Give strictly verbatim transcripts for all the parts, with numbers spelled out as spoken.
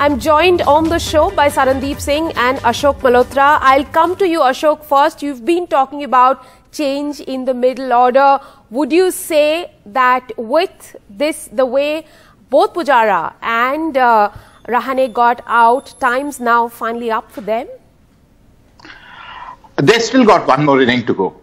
I'm joined on the show by Sarandeep Singh and Ashok Malhotra. I'll come to you, Ashok, first. You've been talking about change in the middle order. Would you say that with this, the way both Pujara and uh, Rahane got out, time's now finally up for them? They still got one more inning to go.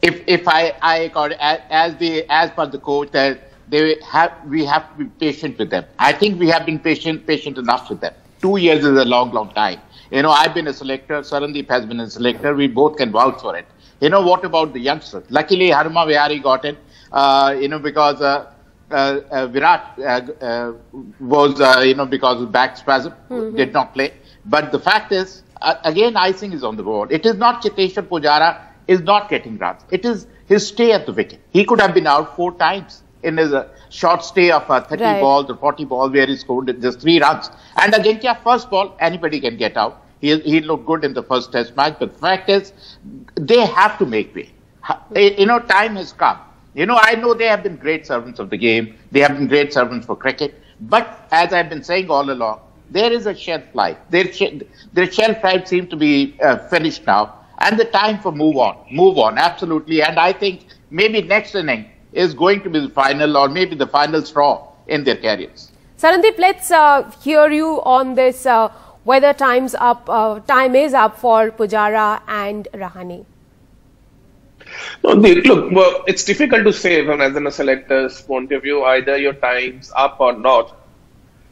If if I I got as, as the as per the coach that they have we have to be patient with them. I think we have been patient patient enough with them. Two years is a long long time. You know, I've been a selector. Sarandeep has been a selector. We both can vouch for it. You know, what about the youngsters? Luckily, Hanuma Vihari got in. Uh, you know, because uh, uh, uh, Virat uh, uh, was uh, you know because of back spasm mm-hmm. did not play. But the fact is, uh, again, icing is on the board. It is not Cheteshwar Pujara is not getting runs. It is his stay at the wicket. He could have been out four times in his uh, short stay of uh, thirty right. balls or forty balls where he scored just three runs. And Ajinkya, first ball, anybody can get out. He, he looked good in the first test match. But the fact is, they have to make way. You know, time has come. You know, I know they have been great servants of the game. They have been great servants for cricket. But as I've been saying all along, there is a shelf life. Their, their shelf life seems to be uh, finished now. And the time for move on, move on, absolutely. And I think maybe next inning is going to be the final or maybe the final straw in their careers. Sarandeep, let's uh, hear you on this, uh, whether time's up, uh, time is up for Pujara and Rahane. No, look, well, it's difficult to say from as in a selector's point of view, either your time's up or not.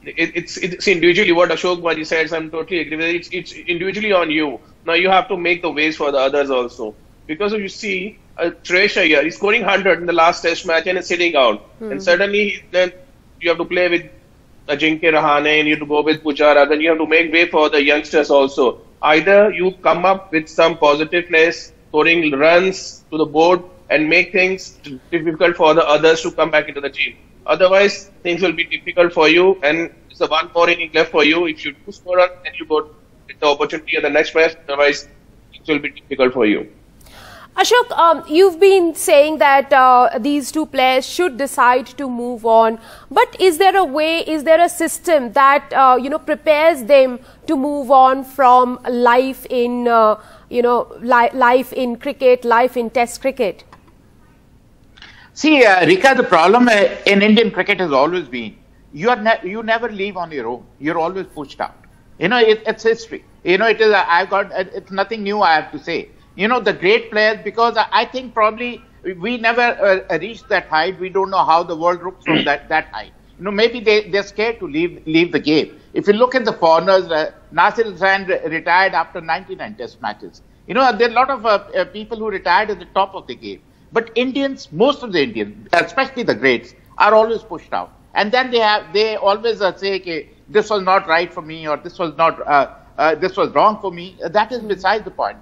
It, it's, it's individually what Ashok Malhotra says, I'm totally agree with it. It's, it's individually on you. Now you have to make the ways for the others also. Because if you see, uh, Tresha here, he's scoring one hundred in the last test match and is sitting out. Hmm. And suddenly then you have to play with Ajinkya Rahane and you have to go with Pujara. Then you have to make way for the youngsters also. Either you come up with some positiveness, scoring runs to the board and make things difficult for the others to come back into the team. Otherwise, things will be difficult for you, and it's the one more inning left for you. If you do score run, then you go with the opportunity of the next match. Otherwise, it will be difficult for you. Ashok, um, you've been saying that uh, these two players should decide to move on. But is there a way, is there a system that, uh, you know, prepares them to move on from life in, uh, you know, li life in cricket, life in test cricket? See, uh, Rika, the problem uh, in Indian cricket has always been, you are ne you never leave on your own. You're always pushed out. You know, it, it's history. You know, it is, uh, I've got, uh, it's nothing new I have to say. You know, the great players, because I, I think probably we never uh, reached that height. We don't know how the world looks from that, that height. You know, maybe they, they're scared to leave, leave the game. If you look at the foreigners, uh, Nasir Khan retired after ninety-nine test matches. You know, there are a lot of uh, uh, people who retired at the top of the game. But Indians, most of the Indians, especially the greats, are always pushed out. And then they have, they always uh, say, okay, this was not right for me, or this was not, uh, uh, this was wrong for me. That is beside the point.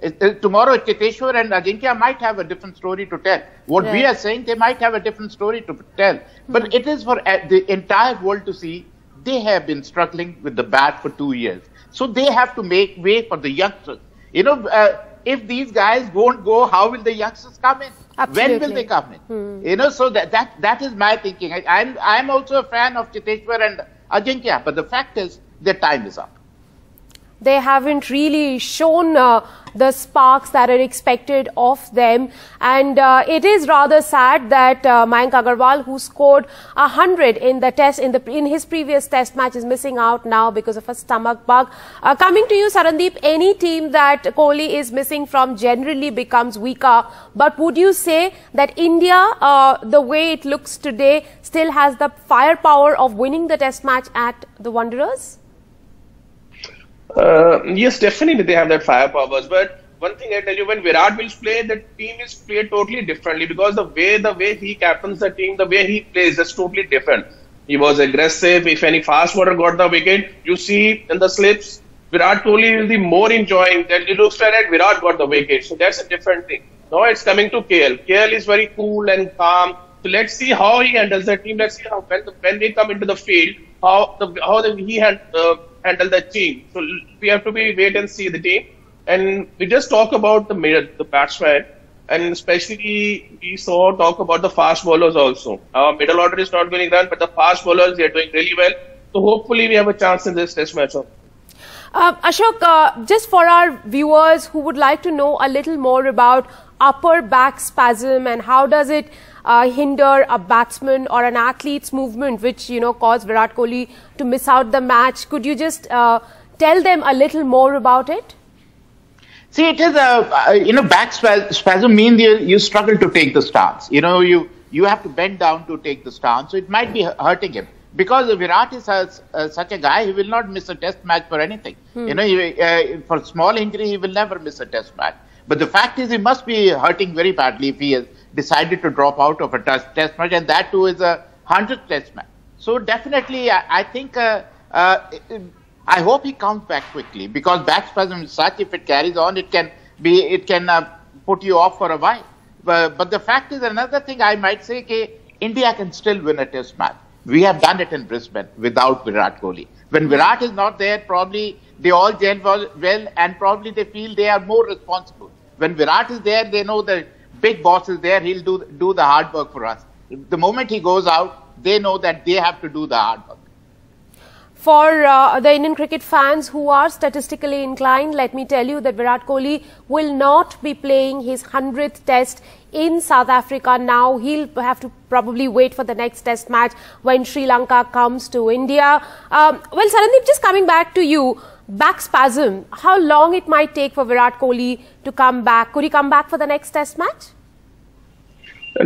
It, it, tomorrow, Cheteshwar and Ajinkya might have a different story to tell. What yeah. we are saying, they might have a different story to tell. But mm-hmm. it is for uh, the entire world to see, they have been struggling with the bat for two years. So they have to make way for the youngsters. You know, uh, if these guys won't go, how will the youngsters come in? Absolutely. When will they come in? Hmm. You know, so that that, that is my thinking. I, I'm, I'm also a fan of Cheteshwar and Ajinkya, but the fact is their time is up. They haven't really shown uh, the sparks that are expected of them. And uh, it is rather sad that uh, Mayank Agarwal, who scored one hundred in the test in the in his previous test match, is missing out now because of a stomach bug. Uh, coming to you, Sarandeep, any team that Kohli is missing from generally becomes weaker. But would you say that India, uh, the way it looks today, still has the firepower of winning the test match at the Wanderers? Uh, yes, definitely they have that firepower. But one thing I tell you, when Virat will play, the team is played totally differently because the way the way he captains the team, the way he plays, is totally different. He was aggressive. If any fast bowler got the wicket, you see in the slips, Virat Kohli will be more enjoying that. It looks like Virat got the wicket, so that's a different thing. Now it's coming to K L. K L is very cool and calm. So let's see how he handles the team. Let's see how when the, when they come into the field, how the how the, he had. Uh, handle the team. So we have to be wait and see the team. And we just talk about the middle, the batsman, and especially we saw talk about the fast bowlers also. Our middle order is not going run, but the fast bowlers, they are doing really well. So hopefully we have a chance in this test match. Uh, Ashok, uh, just for our viewers who would like to know a little more about upper back spasm and how does it uh, hinder a batsman or an athlete's movement, which, you know, caused Virat Kohli to miss out the match, could you just uh, tell them a little more about it? See, it is a, you know, back spasm means you, you struggle to take the stance. You know, you, you have to bend down to take the stance. So it might be hurting him. Because Virat is a, uh, such a guy, he will not miss a test match for anything. Hmm. You know, he, uh, for small injury, he will never miss a test match. But the fact is, he must be hurting very badly if he has decided to drop out of a test match. And that too is a hundredth test match. So definitely, I, I think, uh, uh, I hope he comes back quickly. Because back spasm is such, if it carries on, it can, be, it can uh, put you off for a while. But, but the fact is, another thing I might say, that India can still win a test match. We have done it in Brisbane without Virat Kohli. When Virat is not there, probably they all gel well and probably they feel they are more responsible. When Virat is there, they know the big boss is there, he'll do, do the hard work for us. The moment he goes out, they know that they have to do the hard work. For uh, the Indian cricket fans who are statistically inclined, let me tell you that Virat Kohli will not be playing his hundredth test in South Africa now. He'll have to probably wait for the next test match when Sri Lanka comes to India. Um, well, Sarandeep, just coming back to you, back spasm, how long it might take for Virat Kohli to come back? Could he come back for the next test match?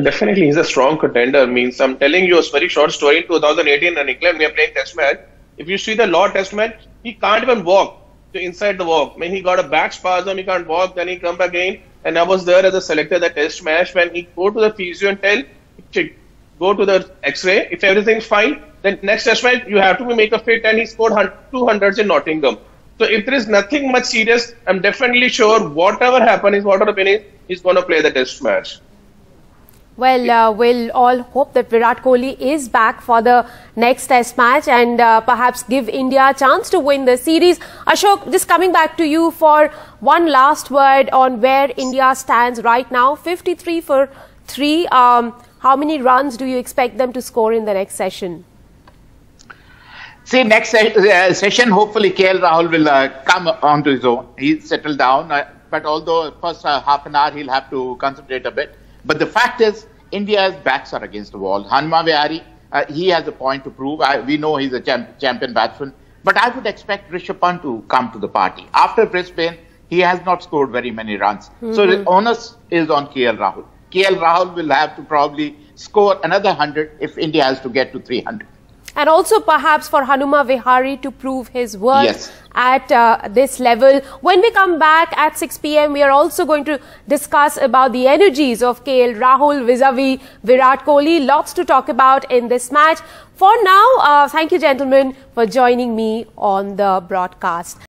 Definitely, he's a strong contender. Means I'm telling you a very short story. In two thousand eighteen, in England, we are playing test match. If you see the law test match, he can't even walk to inside the walk. I mean, he got a back spasm, he can't walk, then he come back again. And I was there as a selector the test match. When he go to the physio and tell, go to the x-ray, if everything's fine, then next test match, you have to make a fit and he scored two hundreds in Nottingham. So if there is nothing much serious, I'm definitely sure whatever happens, whatever happens, he's going to play the test match. Well, uh, we'll all hope that Virat Kohli is back for the next test match and uh, perhaps give India a chance to win the series. Ashok, just coming back to you for one last word on where India stands right now. fifty-three for three. Um, how many runs do you expect them to score in the next session? See, next se uh, session, hopefully K L Rahul will uh, come onto his own. He'll settle down, uh, but although first uh, half an hour he'll have to concentrate a bit. But the fact is, India's backs are against the wall. Hanuma Vihari, uh, he has a point to prove. I, we know he's a champ, champion batsman. But I would expect Rishabh Pant to come to the party. After Brisbane, he has not scored very many runs. Mm-hmm. So the onus is on K L Rahul. K L Rahul will have to probably score another hundred if India has to get to three hundred. And also perhaps for Hanuma Vihari to prove his worth yes. at uh, this level. When we come back at six p m, we are also going to discuss about the energies of K L Rahul vis-a-vis Virat Kohli. Lots to talk about in this match. For now, uh, thank you, gentlemen, for joining me on the broadcast.